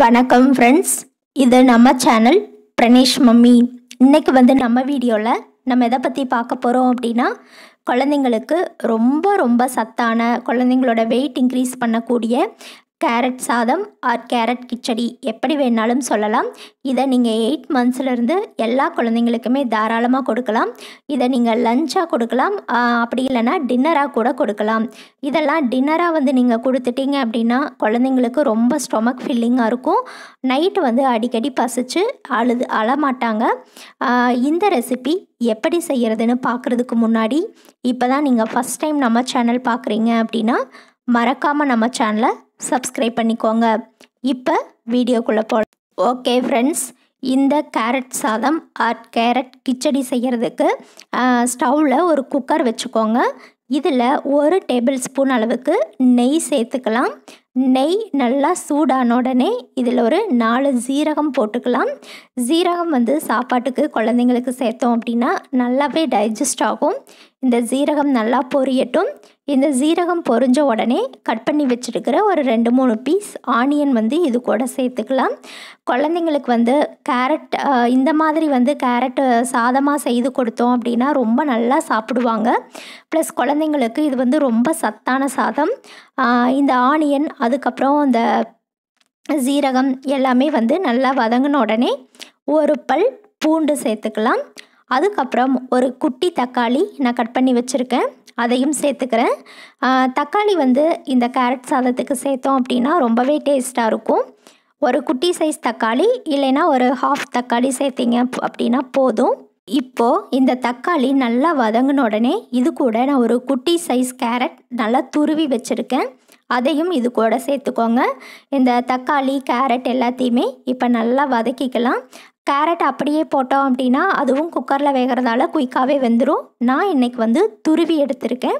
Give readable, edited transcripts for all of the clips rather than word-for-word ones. வணக்கம் ஃப்ரெண்ட்ஸ், இது நம்ம சேனல் பிரணேஷ் மம்மி. இன்றைக்கி நம்ம வீடியோவில் நம்ம எதை பற்றி பார்க்க போகிறோம் அப்படின்னா, குழந்தைங்களுக்கு ரொம்ப ரொம்ப சத்தான, குழந்தைங்களோட வெயிட் இன்க்ரீஸ் பண்ணக்கூடிய கேரட் சாதம் ஆர் கேரட் கிச்சடி எப்படி வேணாலும் சொல்லலாம். இதை நீங்கள் 8 மந்த்ஸ்லேருந்து எல்லா குழந்தைங்களுக்குமே தாராளமாக கொடுக்கலாம். இதை நீங்கள் லஞ்சாக கொடுக்கலாம், அப்படி இல்லைன்னா டின்னராக கூட கொடுக்கலாம். இதெல்லாம் டின்னராக நீங்கள் கொடுத்துட்டீங்க அப்படின்னா குழந்தைங்களுக்கு ரொம்ப ஸ்டொமக் ஃபில்லிங்காக இருக்கும். நைட்டு அடிக்கடி பசிச்சு அழமாட்டாங்க. இந்த ரெசிபி எப்படி செய்கிறதுன்னு பார்க்குறதுக்கு முன்னாடி, இப்போ தான் நீங்கள் ஃபஸ்ட் டைம் நம்ம சேனல் பார்க்குறீங்க அப்படின்னா மறக்காமல் நம்ம சேனலை சப்ஸ்கிரைப் பண்ணிக்கோங்க. இப்போ வீடியோக்குள்ளே போகலாம். ஓகே ஃப்ரெண்ட்ஸ், இந்த கேரட் சாதம் ஆர் கேரட் கிச்சடி செய்கிறதுக்கு ஸ்டவ்வில் ஒரு குக்கர் வச்சுக்கோங்க. இதில் 1 டேபிள் ஸ்பூன் அளவுக்கு நெய் சேர்த்துக்கலாம். நெய் நல்லா சூடான உடனே இதில் ஒரு 4 சீரகம் போட்டுக்கலாம். சீரகம் சாப்பாட்டுக்கு குழந்தைங்களுக்கு சேர்த்தோம் அப்படின்னா நல்லாவே டைஜஸ்ட் ஆகும். இந்த சீரகம் நல்லா பொரியட்டும். இந்த சீரகம் பொரிஞ்ச உடனே கட் பண்ணி வச்சுருக்கிற ஒரு 2-3 பீஸ் ஆனியன் இது கூட சேர்த்துக்கலாம். குழந்தைங்களுக்கு கேரட் இந்த மாதிரி கேரட் சாதமாக செய்து கொடுத்தோம் அப்படின்னா ரொம்ப நல்லா சாப்பிடுவாங்க. ப்ளஸ் குழந்தைங்களுக்கு இது ரொம்ப சத்தான சாதம். இந்த ஆனியன் அதுக்கப்புறம் இந்த சீரகம் எல்லாமே நல்லா வதங்கின உடனே 1 பல் பூண்டு சேர்த்துக்கலாம். அதுக்கப்புறம் ஒரு குட்டி தக்காளி நான் கட் பண்ணி வச்சுருக்கேன், அதையும் சேர்த்துக்கிறேன். தக்காளி இந்த கேரட் சாதத்துக்கு சேர்த்தோம் அப்படின்னா ரொம்பவே டேஸ்ட்டாக இருக்கும். ஒரு குட்டி சைஸ் தக்காளி இல்லைன்னா ஒரு ஹாஃப் தக்காளி சேர்த்திங்க அப்படின்னா போதும். இப்போது இந்த தக்காளி நல்லா வதங்கின உடனே இது கூட நான் ஒரு குட்டி சைஸ் கேரட் நல்லா துருவி வச்சுருக்கேன், அதையும் இது கூட சேர்த்துக்கோங்க. இந்த தக்காளி கேரட் எல்லாத்தையுமே இப்போ நல்லா வதக்கிக்கலாம். கேரட் அப்படியே போட்டோம் அப்படின்னா அதுவும் குக்கரில் வேகிறதால குயிக்காகவே வெந்துடும். நான் இன்றைக்கி துருவி எடுத்திருக்கேன்.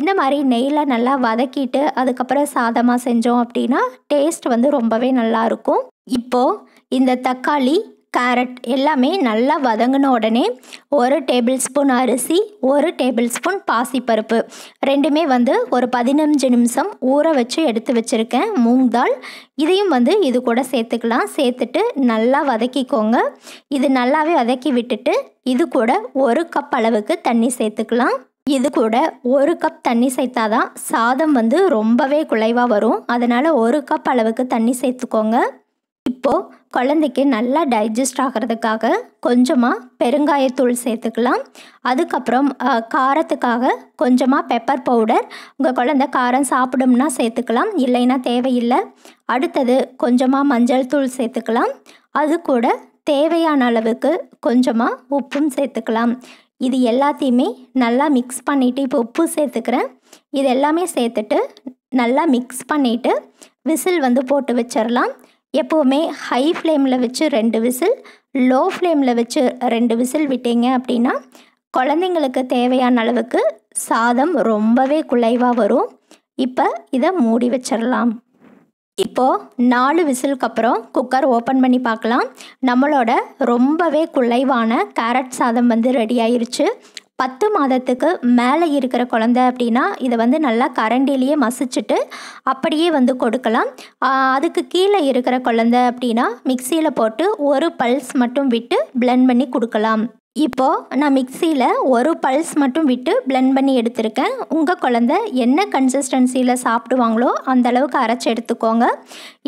இந்த மாதிரி நெய்யில் நல்லா வதக்கிட்டு அதுக்கப்புறம் சாதமாக செஞ்சோம் அப்படின்னா டேஸ்ட் ரொம்பவே நல்லாயிருக்கும். இப்போது இந்த தக்காளி கேரட் எல்லாமே நல்லா வதங்கின உடனே 1 டேபிள் ஸ்பூன் அரிசி, 1 டேபிள் ஸ்பூன் பாசிப்பருப்பு, ரெண்டுமே 15 நிமிஷம் ஊற வச்சு எடுத்து வச்சுருக்கேன். மூங் தால் இதையும் இது கூட சேர்த்துக்கலாம். சேர்த்துட்டு நல்லா வதக்கிக்கோங்க. இது நல்லாவே வதக்கி விட்டுட்டு இது கூட 1 கப் அளவுக்கு தண்ணி சேர்த்துக்கலாம். இது கூட 1 கப் தண்ணி சேர்த்தாதான் சாதம் ரொம்பவே குழைவாக வரும். அதனால் 1 கப் அளவுக்கு தண்ணி சேர்த்துக்கோங்க. இப்போது குழந்தைக்கு நல்லா டைஜஸ்ட் ஆகிறதுக்காக கொஞ்சமாக பெருங்காயத்தூள் சேர்த்துக்கலாம். அதுக்கப்புறம் காரத்துக்காக கொஞ்சமாக பெப்பர் பவுடர், உங்கள் குழந்தை காரம் சாப்பிடும்னா சேர்த்துக்கலாம், இல்லைன்னா தேவையில்லை. அடுத்தது கொஞ்சமாக மஞ்சள் தூள் சேர்த்துக்கலாம். அது கூட தேவையான அளவுக்கு கொஞ்சமாக உப்பும் சேர்த்துக்கலாம். இது எல்லாத்தையுமே நல்லா மிக்ஸ் பண்ணிவிட்டு இப்போ உப்பு சேர்த்துக்கிறேன். இது எல்லாமே சேர்த்துட்டு நல்லா மிக்ஸ் பண்ணிவிட்டு விசில் போட்டு வச்சிடலாம். எப்போவுமே ஹை ஃப்ளேமில் வச்சு 2 விசில், லோ ஃப்ளேமில் வச்சு 2 விசில் விட்டீங்க அப்படின்னா குழந்தைங்களுக்கு தேவையான அளவுக்கு சாதம் ரொம்பவே குழைவாக வரும். இப்போ இதை மூடி வச்சிடலாம். இப்போது 4 விசிலுக்கு அப்புறம் குக்கர் ஓப்பன் பண்ணி பார்க்கலாம். நம்மளோட ரொம்பவே குழைவான கேரட் சாதம் ரெடி ஆயிருச்சு. 10 மாதத்துக்கு மேலே இருக்கிற குழந்தை அப்படின்னா இதை நல்லா கரண்டிலேயே மசிச்சுட்டு அப்படியே கொடுக்கலாம். அதுக்கு கீழே இருக்கிற குழந்தை அப்படின்னா மிக்சியில் போட்டு 1 பல்ஸ் மட்டும் விட்டு பிளெண்ட் பண்ணி கொடுக்கலாம். இப்போது நான் மிக்சியில் 1 பல்ஸ் மட்டும் விட்டு பிளெண்ட் பண்ணி எடுத்திருக்கேன். உங்கள் குழந்தை என்ன கன்சிஸ்டன்சியில் சாப்பிடுவாங்களோ அந்தளவுக்கு அரைச்சி எடுத்துக்கோங்க.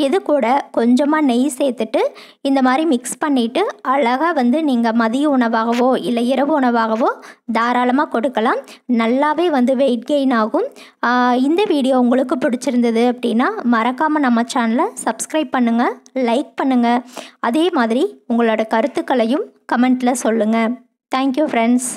இது கூட கொஞ்சமாக நெய் சேர்த்துட்டு இந்த மாதிரி மிக்ஸ் பண்ணிவிட்டு அழகாக நீங்கள் மதிய உணவாகவோ இல்லை இரவு உணவாகவோ தாராளமாக கொடுக்கலாம். நல்லாவே வெயிட் கெயின் ஆகும். இந்த வீடியோ உங்களுக்கு பிடிச்சிருந்தது அப்படின்னா மறக்காமல் நம்ம சேனலை சப்ஸ்கிரைப் பண்ணுங்கள், லைக் பண்ணுங்கள். அதே மாதிரி உங்களோட கருத்துக்களையும் கமெண்ட்டில் சொல்லுங்கள். Thank you friends.